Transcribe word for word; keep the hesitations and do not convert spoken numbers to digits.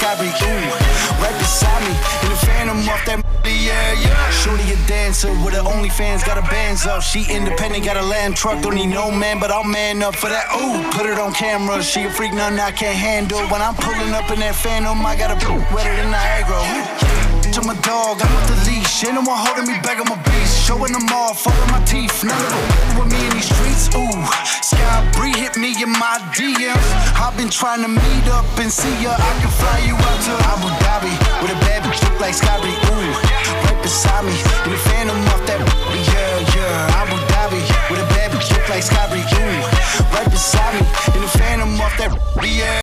like SkyBee. Right beside me, in the phantom off that yeah, yeah. Shorty a dancer with her OnlyFans, got her bands up. She independent, got a lamb truck, don't need no man, but I'll man up for that. Ooh, put it on camera, she a freak, nothing I can't handle. When I'm pulling up in that phantom, I got a poop wetter than Niagara. To my dog, I'm with the leash. Ain't no one holding me back on my beast. Showing them all, following my teeth. None of them with me in these streets. Ooh, SkyBee hit me in my D Ms. I've been trying to meet up and see ya. I can fly you out to Abu Dhabi with a bad bitch look like SkyBee. Ooh, right beside me in the phantom off that yeah, yeah. Abu Dhabi with a bad bitch look like SkyBee. Ooh, right beside me in the phantom off that yeah.